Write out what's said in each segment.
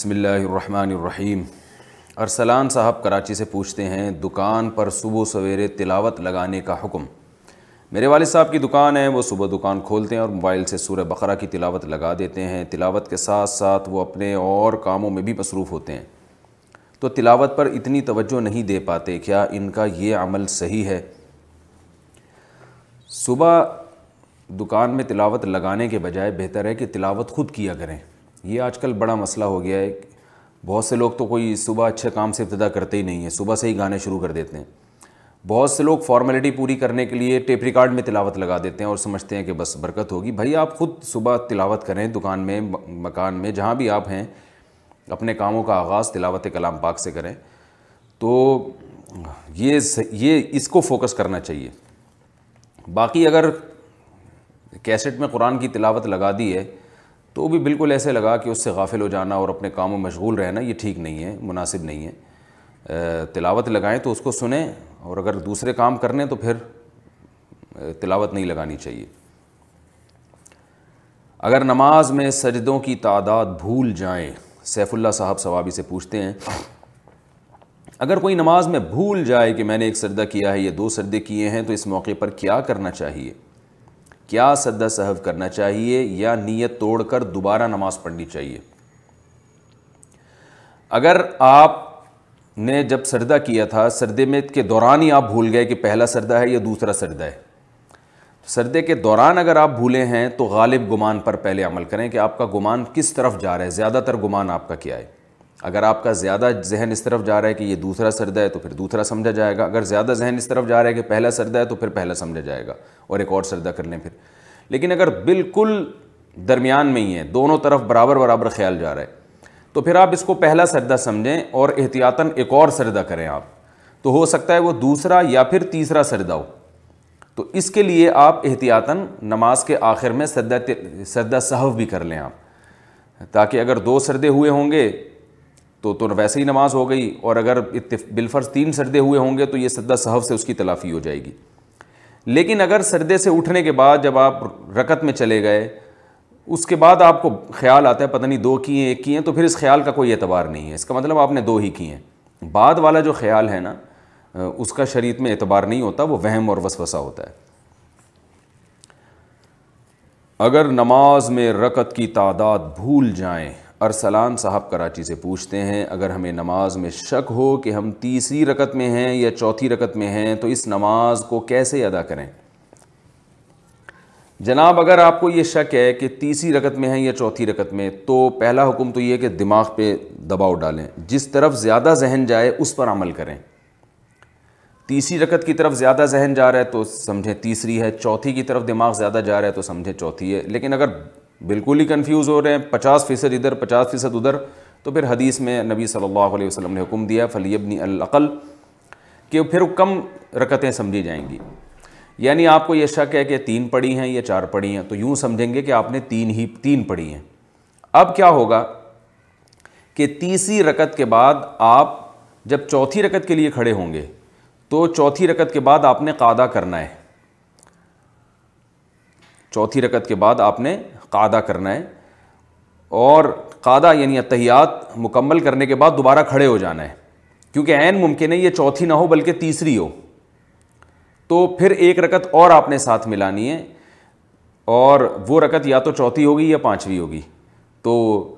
बिस्मिल्लाहिर्रहमानिर्रहीम। अरसलान साहब कराची से पूछते हैं, दुकान पर सुबह सवेरे तिलावत लगाने का हुक्म। मेरे वालिद साहब की दुकान है, वो सुबह दुकान खोलते हैं और मोबाइल से सूरह बकरा की तिलावत लगा देते हैं। तिलावत के साथ साथ वो अपने और कामों में भी मसरूफ़ होते हैं, तो तिलावत पर इतनी तवज्जो नहीं दे पाते। क्या इनका ये अमल सही है? सुबह दुकान में तिलावत लगाने के बजाय बेहतर है कि तिलावत ख़ुद किया करें। ये आजकल बड़ा मसला हो गया है, बहुत से लोग तो कोई सुबह अच्छे काम से इब्तिदा करते ही नहीं है, सुबह से ही गाने शुरू कर देते हैं। बहुत से लोग फॉर्मेलिटी पूरी करने के लिए टेप रिकॉर्ड में तिलावत लगा देते हैं और समझते हैं कि बस बरकत होगी। भाई, आप ख़ुद सुबह तिलावत करें, दुकान में, मकान में, जहाँ भी आप हैं, अपने कामों का आगाज़ तिलावत कलाम पाक से करें। तो ये इसको फोकस करना चाहिए। बाकी अगर कैसेट में कुरान की तिलावत लगा दी है तो भी बिल्कुल ऐसे लगा कि उससे गाफिल हो जाना और अपने कामों में मशगूल रहना, ये ठीक नहीं है, मुनासिब नहीं है। तिलावत लगाएं तो उसको सुने, और अगर दूसरे काम करने तो फिर तिलावत नहीं लगानी चाहिए। अगर नमाज में सजदों की तादाद भूल जाएं, सैफुल्ला साहब सवाबी से पूछते हैं, अगर कोई नमाज में भूल जाए कि मैंने एक सजदा किया है या दो सजदे किए हैं, तो इस मौके पर क्या करना चाहिए? क्या सद्दा सहव करना चाहिए या नीयत तोड़कर दोबारा नमाज पढ़नी चाहिए? अगर आप ने जब सजदा किया था, सजदे में के दौरान ही आप भूल गए कि पहला सजदा है या दूसरा सजदा है, सजदे के दौरान अगर आप भूले हैं तो गालिब गुमान पर पहले अमल करें कि आपका गुमान किस तरफ जा रहा है, ज़्यादातर गुमान आपका क्या है। अगर आपका ज़्यादा जहन इस तरफ जा रहा है कि ये दूसरा सजदा है तो फिर दूसरा समझा जाएगा, अगर ज़्यादा जहन इस तरफ जा रहा है कि पहला सजदा है तो फिर पहला समझा जाएगा और एक और सजदा कर लें फिर। लेकिन अगर बिल्कुल दरमियान में ही है, दोनों तरफ बराबर बराबर ख्याल जा रहा है, तो फिर आप इसको पहला सजदा समझें और एहतियातन एक और सजदा करें आप, तो हो सकता है वो दूसरा या फिर तीसरा सजदा हो। तो इसके लिए आप एहतियातन नमाज के आखिर में सजदा सहव भी कर लें आप, ताकि अगर दो सजदे हुए होंगे तो वैसे ही नमाज हो गई, और अगर बिलफर्ज तीन सजदे हुए होंगे तो ये सजदा सहव से उसकी तलाफी हो जाएगी। लेकिन अगर सजदे से उठने के बाद जब आप रकत में चले गए, उसके बाद आपको ख्याल आता है पता नहीं दो किए एक किए, तो फिर इस ख्याल का कोई एतबार नहीं है। इसका मतलब आपने दो ही किए, बाद वाला जो ख्याल है ना, उसका शरीयत में एतबार नहीं होता, वो वहम और वसवसा होता है। अगर नमाज में रकत की तादाद भूल जाएँ, अरसलान साहब कराची से पूछते हैं, अगर हमें नमाज में शक हो कि हम तीसरी रकत में हैं या चौथी रकत में हैं तो इस नमाज को कैसे अदा करें? जनाब, अगर आपको ये शक है कि तीसरी रकत में हैं या चौथी रकत में, तो पहला हुक्म तो ये कि दिमाग पे दबाव डालें, जिस तरफ ज़्यादा जहन जाए उस पर अमल करें। तीसरी रकत की तरफ ज़्यादा जहन जा रहा है तो समझें तीसरी है, चौथी की तरफ दिमाग ज़्यादा जा रहा है तो समझें चौथी है। लेकिन अगर बिल्कुल ही कंफ्यूज हो रहे हैं, 50% इधर 50% उधर, तो फिर हदीस में नबी सल्लल्लाहु अलैहि वसल्लम ने हुक्म दिया फलियब्नी अल अक़ल, कि फिर कम रकतें समझी जाएंगी। यानी आपको ये शक है कि तीन पढ़ी हैं या चार पढ़ी हैं, तो यूँ समझेंगे कि आपने तीन पढ़ी हैं। अब क्या होगा कि तीसरी रकत के बाद आप जब चौथी रकत के लिए खड़े होंगे तो चौथी रकत के बाद आपने क़ादा करना है, चौथी रकत के बाद आपने क़ादा करना है, और क़ादा यानी अतहियात मुकम्मल करने के बाद दोबारा खड़े हो जाना है, क्योंकि ऐन मुमकिन है ये चौथी ना हो बल्कि तीसरी हो। तो फिर एक रकत और आपने साथ मिलानी है, और वो रकत या तो चौथी होगी या पांचवी होगी। तो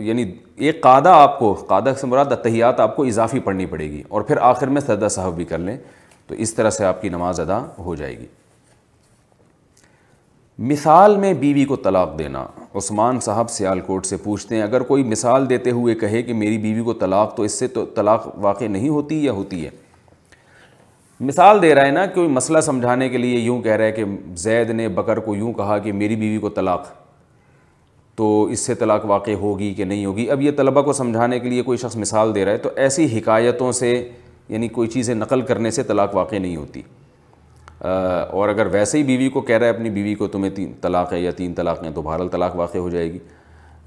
यानी एक क़ादा आपको, क़ादा से मुराद अतहियात, आपको इजाफी पढ़नी पड़ेगी, और फिर आखिर में सजदा सहव भी कर लें, तो इस तरह से आपकी नमाज अदा हो जाएगी। मिसाल में बीवी को तलाक़ देना, उस्मान साहब सियालकोट से पूछते हैं, अगर कोई मिसाल देते हुए कहे कि मेरी बीवी को तलाक़, तो इससे तो तलाक़ वाक़ई नहीं होती या होती है? मिसाल दे रहा है ना, कोई मसला समझाने के लिए यूँ कह रहा है कि जैद ने बकर को यूँ कहा कि मेरी बीवी को तलाक़, तो इससे तलाक़ वाक़ई होगी कि नहीं होगी। अब ये तलबा को समझाने के लिए कोई शख्स मिसाल दे रहा है, तो ऐसी हिकायतों से यानी कोई चीज़ें नकल करने से तलाक़ वाक़ई नहीं होती। और अगर वैसे ही बीवी को कह रहा है अपनी बीवी को तुम्हें तीन तलाक़ है या तीन तलाक़ हैं, तो बहरहाल तलाक़ वाक़ई हो जाएगी।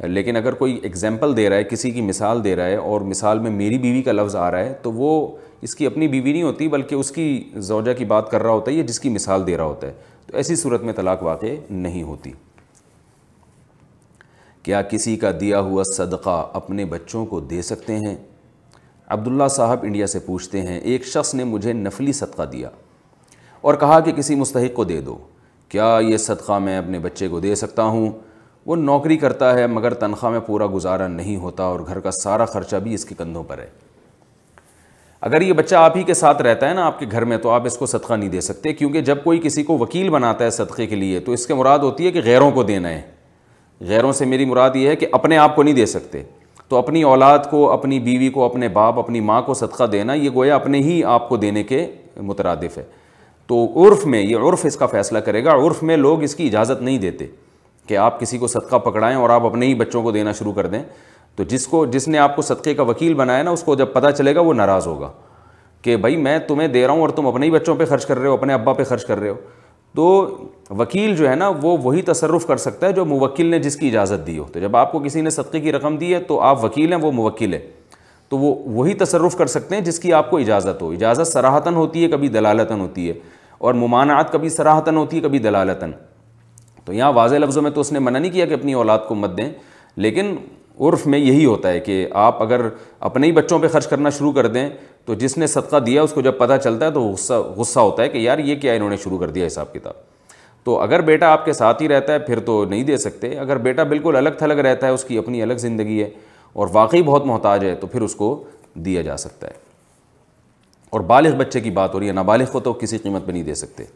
लेकिन अगर कोई एग्जाम्पल दे रहा है, किसी की मिसाल दे रहा है, और मिसाल में मेरी बीवी का लफ्ज़ आ रहा है, तो वो इसकी अपनी बीवी नहीं होती बल्कि उसकी ज़ौजा की बात कर रहा होता है या जिसकी मिसाल दे रहा होता है, तो ऐसी सूरत में तलाक़ वाक़ई नहीं होती। क्या किसी का दिया हुआ सदका अपने बच्चों को दे सकते हैं? अब्दुल्ला साहब इंडिया से पूछते हैं, एक शख्स ने मुझे नफली सदका दिया और कहा कि किसी मुस्तहिक को दे दो, क्या ये सदका मैं अपने बच्चे को दे सकता हूँ? वो नौकरी करता है मगर तनख्वाह में पूरा गुजारा नहीं होता और घर का सारा खर्चा भी इसके कंधों पर है। अगर ये बच्चा आप ही के साथ रहता है ना आपके घर में, तो आप इसको सदका नहीं दे सकते, क्योंकि जब कोई किसी को वकील बनाता है सदक़े के लिए तो इसके मुराद होती है कि गैरों को देना है। गैरों से मेरी मुराद ये है कि अपने आप को नहीं दे सकते, तो अपनी औलाद को, अपनी बीवी को, अपने बाप, अपनी माँ को सदका देना ये गोया अपने ही आप को देने के मुतरादिफ है। तो उर्फ़ में, ये उर्फ़ इसका फ़ैसला करेगा, उर्फ़ में लोग इसकी इजाज़त नहीं देते कि आप किसी को सदका पकड़ाएं और आप अपने ही बच्चों को देना शुरू कर दें। तो जिसने आपको सदक़े का वकील बनाया ना, उसको जब पता चलेगा वो नाराज़ होगा कि भाई मैं तुम्हें दे रहा हूँ और तुम अपने ही बच्चों पे खर्च कर रहे हो, अपने अब्बा पे खर्च कर रहे हो। तो वकील जो है ना वो वही तसर्रुफ़ कर सकता है जो मुवक्किल ने जिसकी इजाज़त दी हो। तो जब आपको किसी ने सदक़े की रकम दी है तो आप वकील हैं, वो मुवक्किल है, तो वो वही तसर्रुफ़ कर सकते हैं जिसकी आपको इजाज़त हो। इजाज़त सराहतन होती है, कभी दलालतन होती है, और मुमानात कभी सराहतन होती है, कभी दलालतन। तो यहाँ वाज़े लफ्ज़ों में तो उसने मना नहीं किया कि अपनी औलाद को मत दें, लेकिन उर्फ़ में यही होता है कि आप अगर अपने ही बच्चों पे खर्च करना शुरू कर दें तो जिसने सदका दिया उसको जब पता चलता है तो गुस्सा होता है कि यार ये क्या इन्होंने शुरू कर दिया हिसाब किताब। तो अगर बेटा आपके साथ ही रहता है फिर तो नहीं दे सकते, अगर बेटा बिल्कुल अलग थलग रहता है, उसकी अपनी अलग ज़िंदगी है और वाकई बहुत मोहताज है, तो फिर उसको दिया जा सकता है। और बालिग़ बच्चे की बात हो रही है, नाबालिग़ को तो किसी कीमत पर नहीं दे सकते।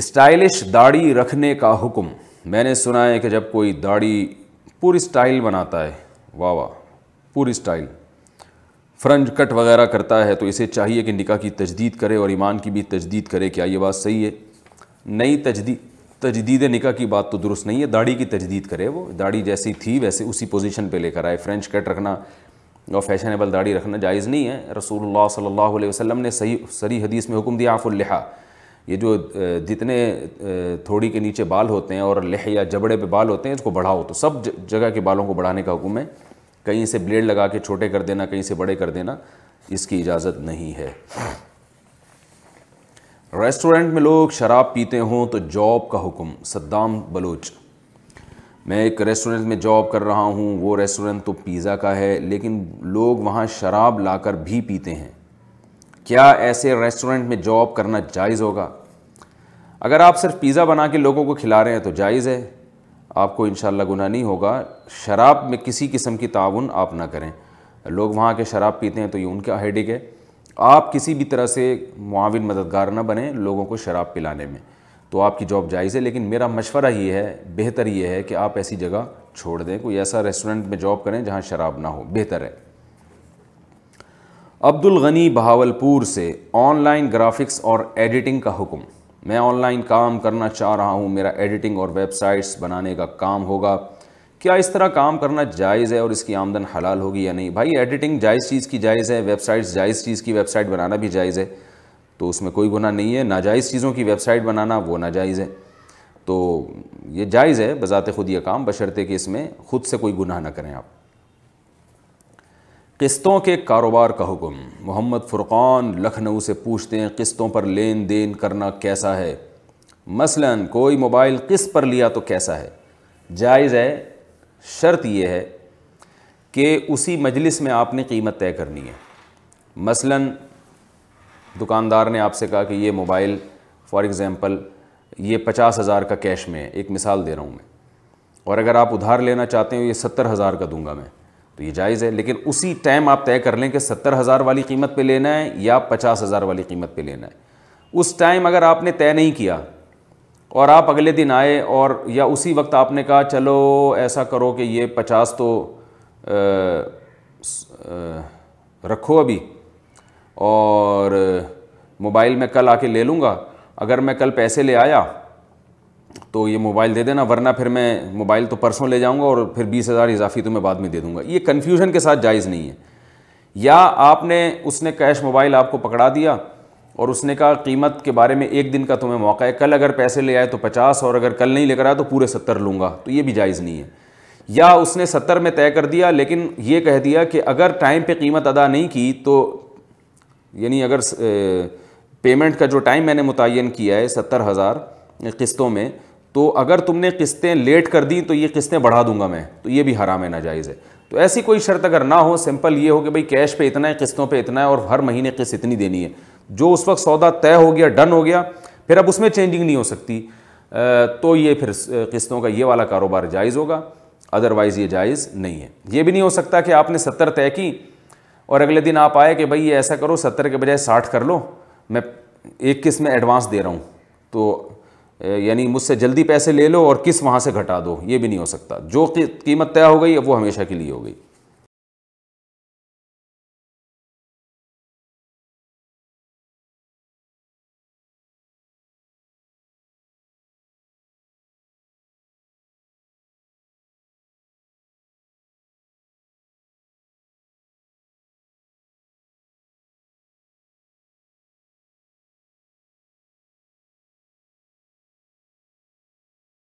स्टाइलिश दाढ़ी रखने का हुक्म। मैंने सुना है कि जब कोई दाढ़ी पूरी स्टाइल बनाता है, वाह वाह पूरी स्टाइल, फ्रंज कट वगैरह करता है, तो इसे चाहिए कि निकाह की तजदीद करे और ईमान की भी तजदीद करे। क्या ये बात सही है? नई तजदीद निकाह की बात तो दुरुस्त नहीं है। दाढ़ी की तजदीद करे, वो दाढ़ी जैसी थी वैसे उसी पोजीशन पे लेकर आए। फ्रेंच कट रखना और फैशनेबल दाढ़ी रखना जायज़ नहीं है। रसूलुल्लाह सल्लल्लाहु अलैहि वसल्लम ने सही हदीस में हुक्म दिया, आफ़ुल्लिहा, ये जो जितने थोड़ी के नीचे बाल होते हैं और लेह या जबड़े पे बाल होते हैं इसको बढ़ाओ, तो सब जगह के बालों को बढ़ाने का हुक्म है। कहीं से ब्लेड लगा के छोटे कर देना, कहीं से बड़े कर देना, इसकी इजाज़त नहीं है। रेस्टोरेंट में लोग शराब पीते हों तो जॉब का हुक्म। सद्दाम बलोच। मैं एक रेस्टोरेंट में जॉब कर रहा हूँ, वो रेस्टोरेंट तो पिज़्ज़ा का है लेकिन लोग वहाँ शराब ला कर भी पीते हैं। क्या ऐसे रेस्टोरेंट में जॉब करना जायज़ होगा? अगर आप सिर्फ पिज़्ज़ा बना के लोगों को खिला रहे हैं तो जायज़ है, आपको इंशाल्लाह गुनाह नहीं होगा। शराब में किसी किस्म की ताउन आप ना करें। लोग वहाँ के शराब पीते हैं तो ये उनका हेडेक है, आप किसी भी तरह से मुआविन मददगार ना बने लोगों को शराब पिलाने में, तो आपकी जॉब जायज़ है। लेकिन मेरा मशवरा ये है, बेहतर ये है कि आप ऐसी जगह छोड़ दें, कोई ऐसा रेस्टोरेंट में जॉब करें जहाँ शराब ना हो, बेहतर है। अब्दुल गनी बहावलपुर से, ऑनलाइन ग्राफिक्स और एडिटिंग का हुक्म। मैं ऑनलाइन काम करना चाह रहा हूँ, मेरा एडिटिंग और वेबसाइट्स बनाने का काम होगा, क्या इस तरह काम करना जायज़ है और इसकी आमदन हलाल होगी या नहीं? भाई एडिटिंग जायज़ चीज़ की जायज़ है, वेबसाइट्स जायज़ चीज़ की, वेबसाइट बनाना भी जायज़ है, तो उसमें कोई गुनाह नहीं है। नाजायज़ चीज़ों की वेबसाइट बनाना वो नाजायज़ है, तो ये जायज़ है बज़ात खुद ये काम, बशर्ते कि इसमें खुद से कोई गुनाह ना करें आप। किस्तों के कारोबार का हुक्म। मोहम्मद फुरक़ान लखनऊ से पूछते हैं, किस्तों पर लेन देन करना कैसा है? मसलन कोई मोबाइल किस्त पर लिया तो कैसा है? जायज़ है, शर्त यह है कि उसी मजलिस में आपने कीमत तय करनी है। मसलन दुकानदार ने आपसे कहा कि ये मोबाइल फॉर एग्ज़ाम्पल ये 50,000 का कैश में है, एक मिसाल दे रहा हूँ मैं, और अगर आप उधार लेना चाहते हो ये 70,000 का दूंगा मैं, तो ये जायज़ है। लेकिन उसी टाइम आप तय कर लें कि 70,000 वाली कीमत पे लेना है या 50,000 वाली कीमत पे लेना है। उस टाइम अगर आपने तय नहीं किया और आप अगले दिन आए और या उसी वक्त आपने कहा चलो ऐसा करो कि ये 50 तो रखो अभी और मोबाइल मैं कल आके ले लूँगा, अगर मैं कल पैसे ले आया तो ये मोबाइल दे देना, वरना फिर मैं मोबाइल तो परसों ले जाऊंगा और फिर 20,000 इजाफी तो मैं बाद में दे दूंगा, ये कन्फ्यूजन के साथ जायज़ नहीं है। या आपने उसने कैश मोबाइल आपको पकड़ा दिया और उसने कहा कीमत के बारे में एक दिन का तुम्हें मौका है, कल अगर पैसे ले आए तो 50 और अगर कल नहीं लेकर आया तो पूरे 70 लूँगा, तो ये भी जायज़ नहीं है। या उसने 70 में तय कर दिया लेकिन ये कह दिया कि अगर टाइम पर कीमत अदा नहीं की तो, यानी अगर पेमेंट का जो टाइम मैंने मुतय्यन किया है 70,000 किस्तों में, तो अगर तुमने किस्तें लेट कर दी तो ये किस्तें बढ़ा दूंगा मैं, तो ये भी हराम है, नाजायज़ है। तो ऐसी कोई शर्त अगर ना हो, सिंपल ये हो कि भाई कैश पे इतना है, किस्तों पे इतना है और हर महीने किस्त इतनी देनी है। जो उस वक्त सौदा तय हो गया, डन हो गया, फिर अब उसमें चेंजिंग नहीं हो सकती, तो ये फिर किस्तों का ये वाला कारोबार जायज़ होगा, अदरवाइज़ ये जायज़ नहीं है। ये भी नहीं हो सकता कि आपने 70 तय की और अगले दिन आप आए कि भाई ये ऐसा करो 70 के बजाय 60 कर लो, मैं एक किस्त में एडवांस दे रहा हूँ, तो यानी मुझसे जल्दी पैसे ले लो और किस्त वहाँ से घटा दो, ये भी नहीं हो सकता। जो कीमत तय हो गई अब वो हमेशा के लिए हो गई।